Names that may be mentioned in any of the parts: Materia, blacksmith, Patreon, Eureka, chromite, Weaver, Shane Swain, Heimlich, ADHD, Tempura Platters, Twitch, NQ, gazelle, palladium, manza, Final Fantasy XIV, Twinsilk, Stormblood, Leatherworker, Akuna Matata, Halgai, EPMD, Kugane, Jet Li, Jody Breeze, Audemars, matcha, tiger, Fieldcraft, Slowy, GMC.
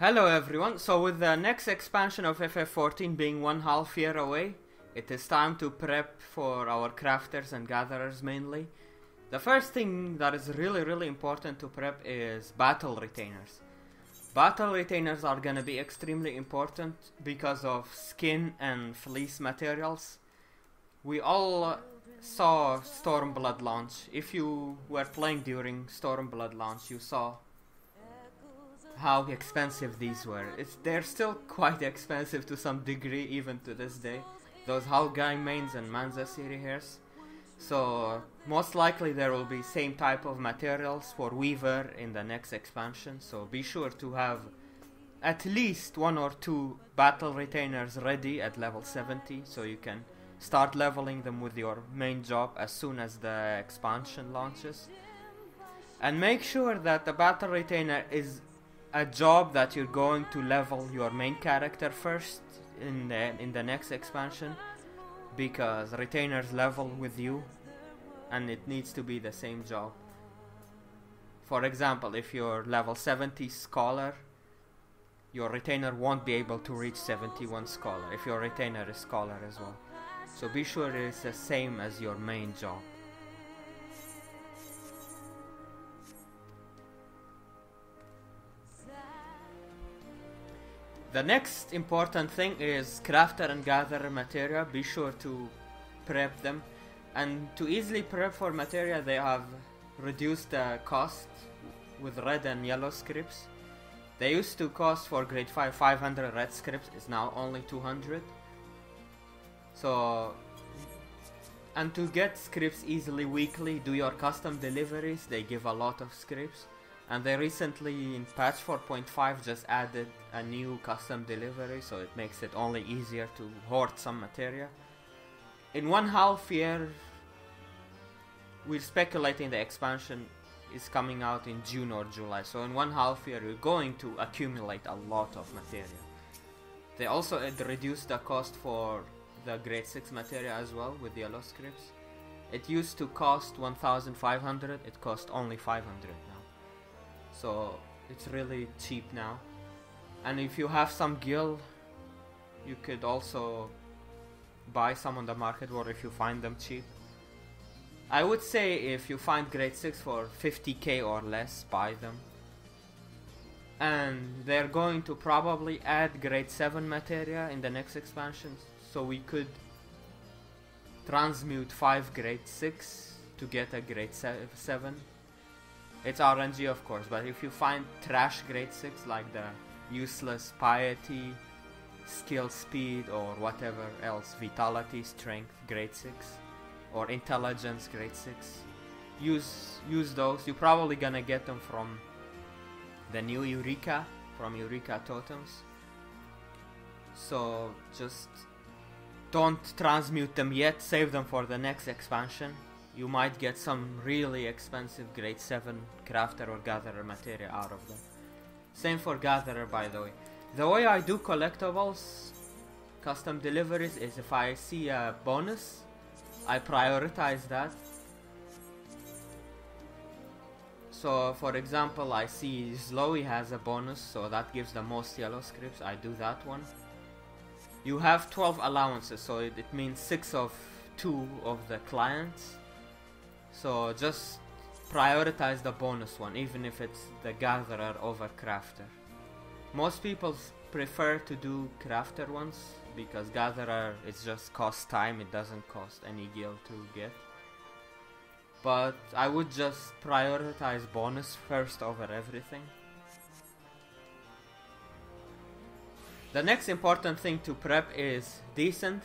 Hello everyone, so with the next expansion of FF14 being 1.5 year away, it is time to prep for our crafters and gatherers mainly. The first thing that is really important to prep is battle retainers. Battle retainers are gonna be extremely important because of skin and fleece materials. We all saw Stormblood launch. If you were playing during Stormblood launch, you saw how expensive these were. They're still quite expensive to some degree even to this day, those Halgai mains and manza series hairs. So most likely there will be same type of materials for Weaver in the next expansion, so be sure to have at least 1 or 2 battle retainers ready at level 70 so you can start leveling them with your main job as soon as the expansion launches. And make sure that the battle retainer is a job that you're going to level your main character first in the next expansion, because retainers level with you and it needs to be the same job. For example, if you're level 70 scholar, your retainer won't be able to reach 71 scholar if your retainer is scholar as well. So be sure it's the same as your main job. The next important thing is crafter and gatherer materia. Be sure to prep them, and to easily prep for materia they have reduced the cost with red and yellow scripts. They used to cost for grade 5 500 red scripts, is now only 200. So, and to get scripts easily weekly, do your custom deliveries. They give a lot of scripts. And they recently in patch 4.5 just added a new custom delivery, so it makes it only easier to hoard some materia. In 1.5 year, we're speculating the expansion is coming out in June or July, so in 1.5 year we're going to accumulate a lot of materia. They also reduced the cost for the grade 6 materia as well with yellow scripts. It used to cost 1,500, it costs only 500 now. So it's really cheap now. And if you have some gil, you could also buy some on the market or if you find them cheap. I would say if you find grade 6 for 50k or less, buy them. And they're going to probably add grade 7 materia in the next expansion, so we could transmute 5 grade 6 to get a grade 7. It's RNG of course, but if you find trash grade 6 like the useless piety, skill speed or whatever else, vitality, strength grade 6 or intelligence grade 6, use those. You're probably gonna get them from the new Eureka, from Eureka totems. So just don't transmute them yet, save them for the next expansion. You might get some really expensive grade 7 crafter or gatherer materia out of them. Same for gatherer, by the way. The way I do collectibles, custom deliveries, is if I see a bonus, I prioritize that. So for example, I see Slowy has a bonus, so that gives the most yellow scripts, I do that one. You have 12 allowances, so it means 6 of 2 of the clients. So just prioritize the bonus one, even if it's the gatherer over crafter. Most people prefer to do crafter ones because gatherer it just costs time, it doesn't cost any guild to get. But I would just prioritize bonus first over everything. The next important thing to prep is decent.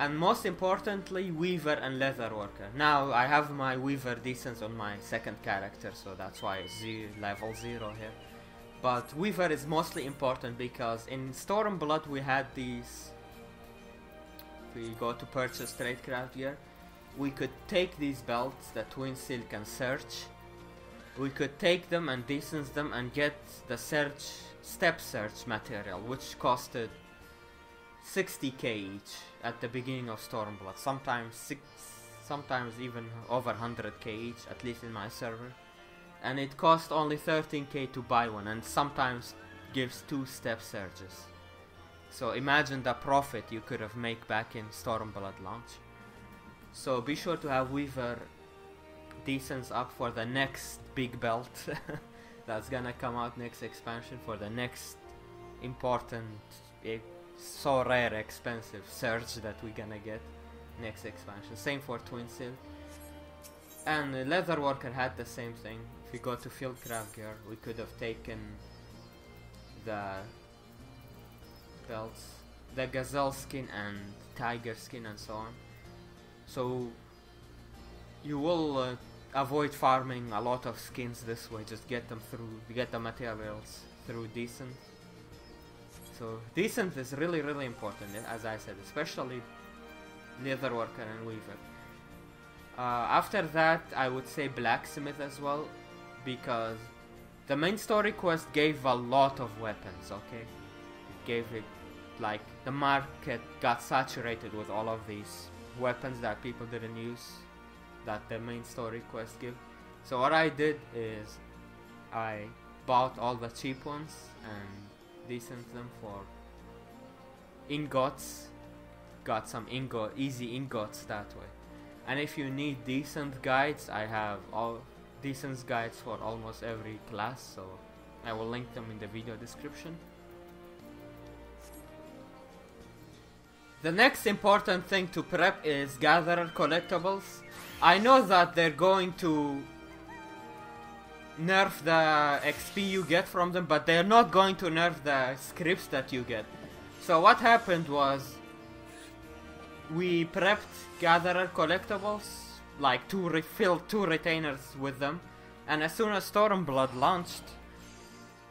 And most importantly, Weaver and Leatherworker. Now I have my Weaver Decents on my second character, so that's why it's level 0 here. But Weaver is mostly important because in Stormblood we had these... If we go to purchase tradecraft gear, we could take these belts, the Twinsilk and Search. We could take them and decent them and get the Search, Step Search material, which costed 60k each at the beginning of Stormblood, sometimes even over 100k each, at least in my server, and it cost only 13k to buy one, and sometimes gives 2-step surges. So imagine the profit you could have made back in Stormblood launch. So be sure to have Weaver decents up for the next big belt that's gonna come out next expansion, for the next important, so rare, expensive surge that we're gonna get next expansion. Same for Twinsilk. And Leatherworker had the same thing. If we go to Field Craft Gear, we could have taken the belts, the gazelle skin and tiger skin and so on. So you will avoid farming a lot of skins this way. Just get them through, get the materials through decent. So decent is really, really important, as I said, especially Leatherworker and Weaver. After that, I would say Blacksmith as well, because the main story quest gave a lot of weapons, okay? It gave it, like, the market got saturated with all of these weapons that people didn't use, that the main story quest gave. So what I did is, I bought all the cheap ones and decent them for ingots. Got some easy ingots that way. And if you need decent guides, I have all decent guides for almost every class, so I will link them in the video description. The next important thing to prep is gatherer collectibles. I know that they're going to nerf the XP you get from them, but they're not going to nerf the scripts that you get. So what happened was, we prepped gatherer collectibles, like filled two retainers with them, and as soon as Stormblood launched,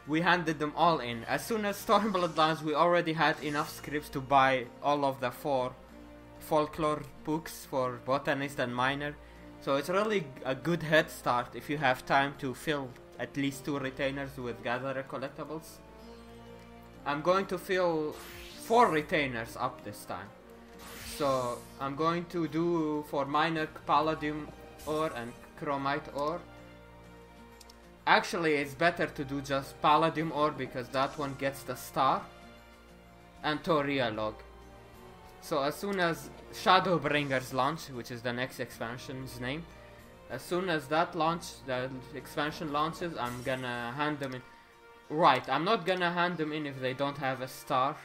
we handed them all in. As soon as Stormblood launched, we already had enough scripts to buy all of the 4 folklore books for botanist and miner. So it's really a good head start if you have time to fill at least 2 retainers with gatherer collectibles. I'm going to fill 4 retainers up this time. So I'm going to do for miner palladium ore and chromite ore. Actually, it's better to do just palladium ore because that one gets the star and Toria log. So as soon as Shadowbringers launch, which is the next expansion's name, as soon as that launch, the expansion launches, I'm gonna hand them in. Right, I'm not gonna hand them in if they don't have a star.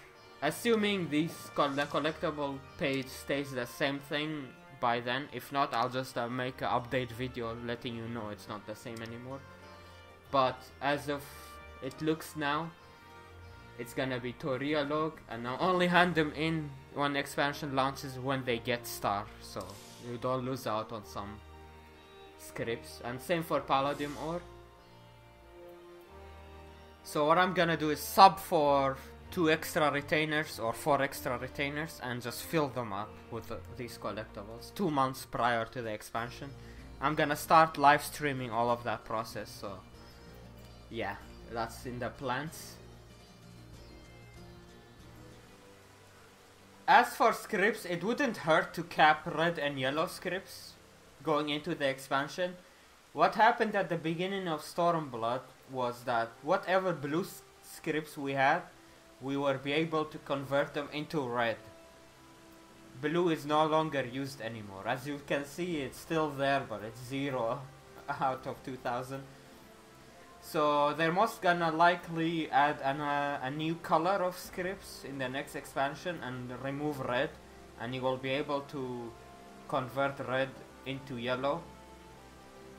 Assuming the collectible page stays the same thing by then. If not, I'll just make an update video letting you know it's not the same anymore. But as of it looks now, it's gonna be Toria log, and I'll only hand them in when expansion launches when they get star, so you don't lose out on some scripts. And same for palladium ore. So what I'm gonna do is sub for 2 extra retainers or 4 extra retainers and just fill them up with these collectibles 2 months prior to the expansion. I'm gonna start live streaming all of that process, so yeah, that's in the plans. As for scripts, it wouldn't hurt to cap red and yellow scripts going into the expansion. What happened at the beginning of Stormblood was that whatever blue scripts we had, we will be able to convert them into red. Blue is no longer used anymore. As you can see, it's still there, but it's 0 out of 2000. So they're most gonna likely add a new color of scripts in the next expansion and remove red, and you will be able to convert red into yellow.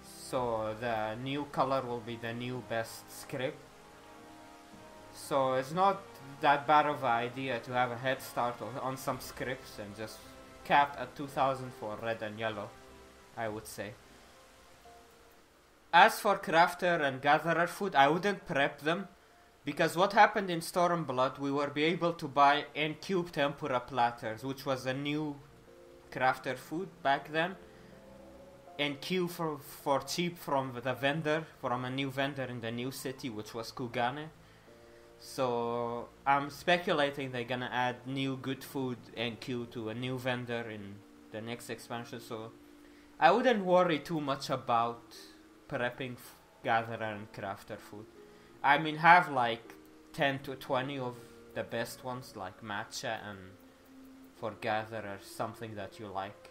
So the new color will be the new best script. So it's not that bad of an idea to have a head start on some scripts and just cap at 2000 for red and yellow, I would say. As for crafter and gatherer food, I wouldn't prep them, because what happened in Stormblood, we were be able to buy N³ Tempura Platters, which was a new crafter food back then. N³ for cheap from the vendor, from a new vendor in the new city, which was Kugane. So I'm speculating they're gonna add new good food NQ to a new vendor in the next expansion, so I wouldn't worry too much about prepping gatherer and crafter food. I mean, have like 10 to 20 of the best ones, like matcha and foregather, something that you like,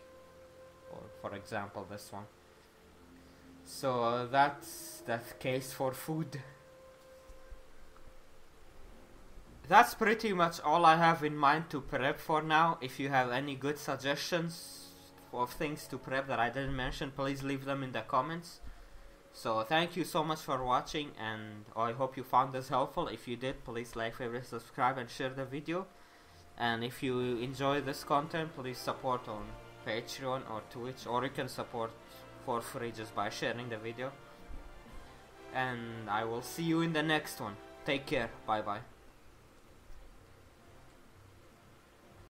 or for example this one. So that's that case for food. That's pretty much all I have in mind to prep for now. If you have any good suggestions of things to prep that I didn't mention, please leave them in the comments. So thank you so much for watching, and I hope you found this helpful. If you did, please like, favorite, subscribe and share the video. And if you enjoy this content, please support on Patreon or Twitch, or you can support for free just by sharing the video. And I will see you in the next one. Take care. Bye bye.